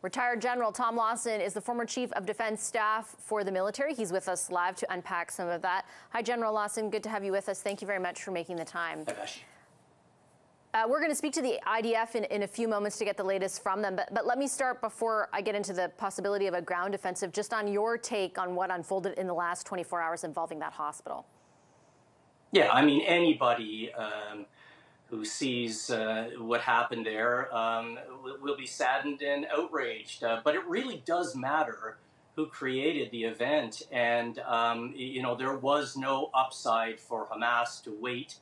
Retired General Tom Lawson is the former Chief of Defense Staff for the military. He's with us live to unpack some of that. Hi, General Lawson. Good to have you with us. Thank you very much for making the time. We're going to speak to the IDF in a few moments to get the latest from them. But let me start, before I get into the possibility of a ground offensive, just on your take on what unfolded in the last 24 hours involving that hospital. Yeah, I mean, anybody who sees what happened there will be saddened and outraged. But it really does matter who created the event. And, you know, there was no upside for Hamas to wait,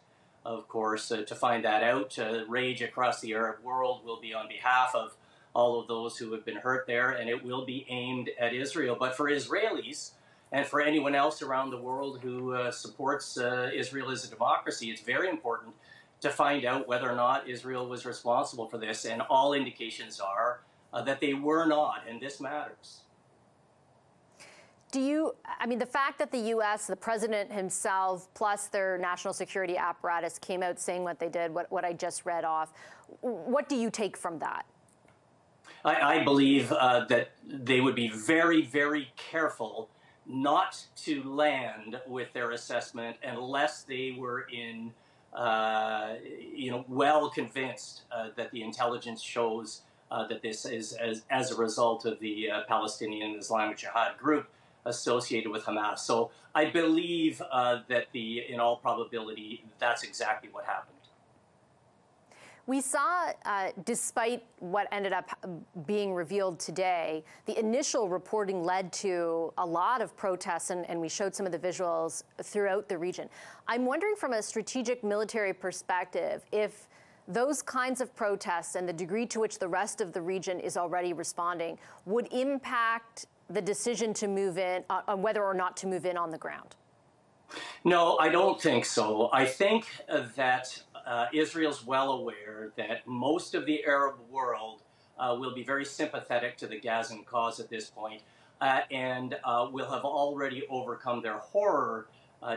of course, to find that out. Rage across the Arab world will be on behalf of all of those who have been hurt there, and it will be aimed at Israel. But for Israelis and for anyone else around the world who supports Israel as a democracy, it's very important to find out whether or not Israel was responsible for this. And all indications are that they were not, and this matters. Do you, I mean, the fact that the U.S., the president himself, plus their national security apparatus came out saying what they did, what I just read off, what do you take from that? I believe that they would be very, very careful not to land with their assessment unless they were in, you know, well convinced that the intelligence shows that this is as a result of the Palestinian Islamic Jihad group associated with Hamas. So I believe that in all probability, that's exactly what happened. We saw, despite what ended up being revealed today, the initial reporting led to a lot of protests, and we showed some of the visuals throughout the region. I'm wondering, from a strategic military perspective, if those kinds of protests and the degree to which the rest of the region is already responding would impact the decision to move in, whether or not to move in on the ground? No, I don't think so. I think that Israel's well aware that most of the Arab world will be very sympathetic to the Gazan cause at this point, and will have already overcome their horror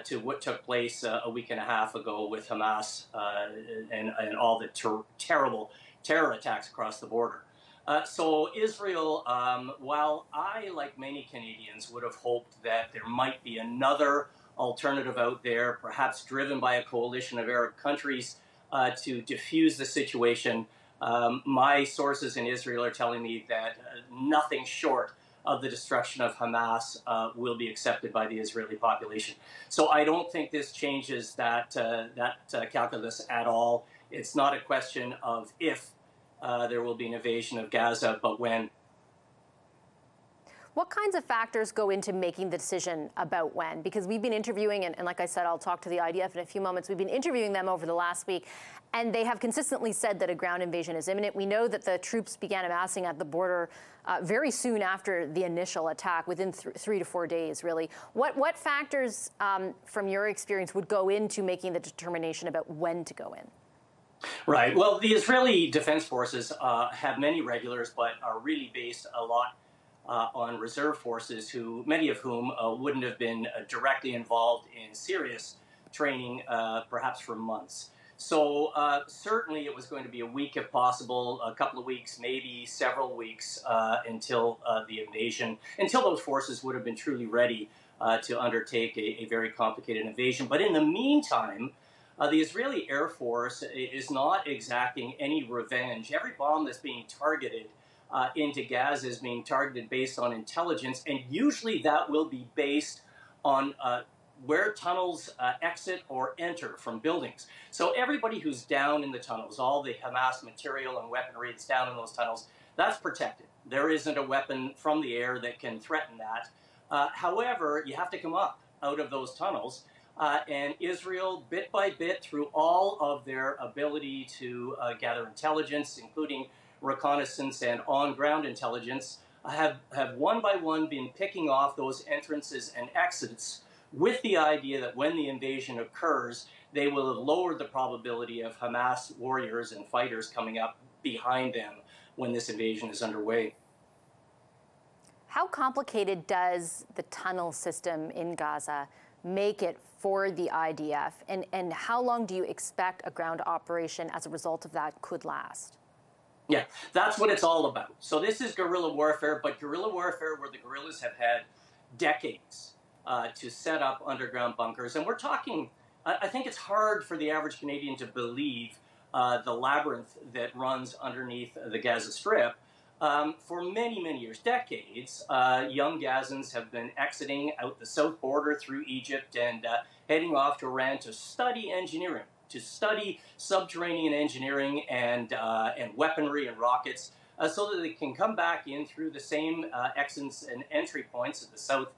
to what took place a week and a half ago with Hamas and all the terrible terror attacks across the border. So Israel, while I, like many Canadians, would have hoped that there might be another alternative out there, perhaps driven by a coalition of Arab countries to defuse the situation, my sources in Israel are telling me that nothing short of the destruction of Hamas will be accepted by the Israeli population. So I don't think this changes that, that calculus at all. It's not a question of if there will be an invasion of Gaza, but when. What kinds of factors go into making the decision about when? Because we've been interviewing, and like I said, I'll talk to the IDF in a few moments, we've been interviewing them over the last week, and they have consistently said that a ground invasion is imminent. We know that the troops began amassing at the border very soon after the initial attack, within 3 to 4 days, really. What factors, from your experience, would go into making the determination about when to go in? Right. Well, the Israeli Defense Forces have many regulars, but are really based a lot on reserve forces, who many of whom wouldn't have been directly involved in serious training, perhaps for months. So certainly it was going to be a week, if possible, a couple of weeks, maybe several weeks until the invasion, until those forces would have been truly ready to undertake a very complicated invasion. But in the meantime, the Israeli Air Force is not exacting any revenge. Every bomb that's being targeted into Gaza is being targeted based on intelligence, and usually that will be based on where tunnels exit or enter from buildings. So everybody who's down in the tunnels, all the Hamas material and weaponry that's down in those tunnels, that's protected. There isn't a weapon from the air that can threaten that. However, you have to come up out of those tunnels. And Israel, bit by bit, through all of their ability to gather intelligence, including reconnaissance and on-ground intelligence, have one by one been picking off those entrances and exits, with the idea that when the invasion occurs, they will have lowered the probability of Hamas warriors and fighters coming up behind them when this invasion is underway. How complicated does the tunnel system in Gaza make it for the IDF, and how long do you expect a ground operation as a result of that could last? Yeah, that's what it's all about. So this is guerrilla warfare, but guerrilla warfare where the guerrillas have had decades to set up underground bunkers. And we're talking, I think it's hard for the average Canadian to believe the labyrinth that runs underneath the Gaza Strip. For many, many years, decades, young Gazans have been exiting out the south border through Egypt and heading off to Iran to study engineering, to study subterranean engineering and weaponry and rockets so that they can come back in through the same exits and entry points at the south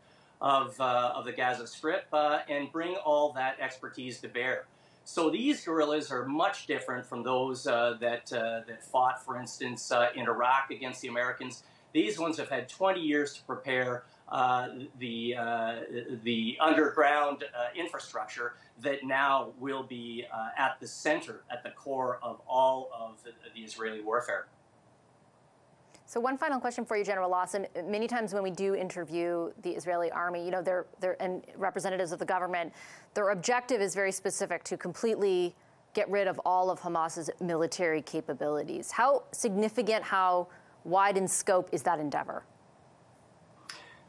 of the Gaza Strip and bring all that expertise to bear. So these guerrillas are much different from those that fought, for instance, in Iraq against the Americans. These ones have had 20 years to prepare the underground infrastructure that now will be at the center, at the core of all of the Israeli warfare. So one final question for you, General Lawson. Many times when we do interview the Israeli army, you know, and representatives of the government, their objective is very specific: to completely get rid of all of Hamas's military capabilities. How significant, how wide in scope is that endeavor?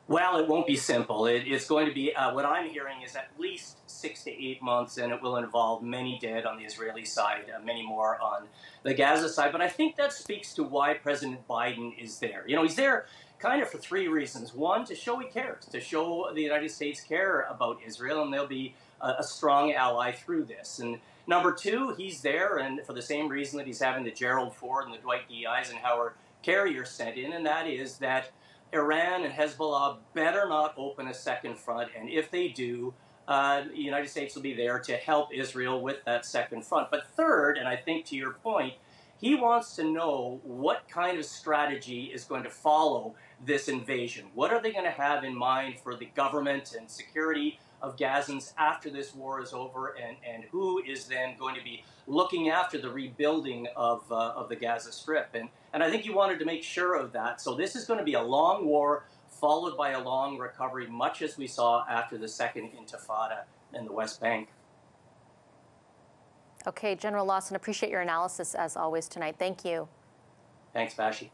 Well, it won't be simple. It's going to be, what I'm hearing is at least 6 to 8 months, and it will involve many dead on the Israeli side, many more on the Gaza side. But I think that speaks to why President Biden is there. You know, he's there kind of for three reasons. One, to show he cares, to show the United States care about Israel, and they'll be a strong ally through this. And number two, he's there and for the same reason that he's having the Gerald Ford and the Dwight D. Eisenhower carrier sent in, and that is that Iran and Hezbollah better not open a second front, and if they do, the United States will be there to help Israel with that second front. But third, and I think to your point, he wants to know what kind of strategy is going to follow this invasion. What are they going to have in mind for the government and security of Gazans after this war is over, and who is then going to be looking after the rebuilding of the Gaza Strip. And I think you wanted to make sure of that. So this is going to be a long war followed by a long recovery, much as we saw after the Second Intifada in the West Bank. Okay, General Lawson, appreciate your analysis as always tonight. Thank you. Thanks, Vassy.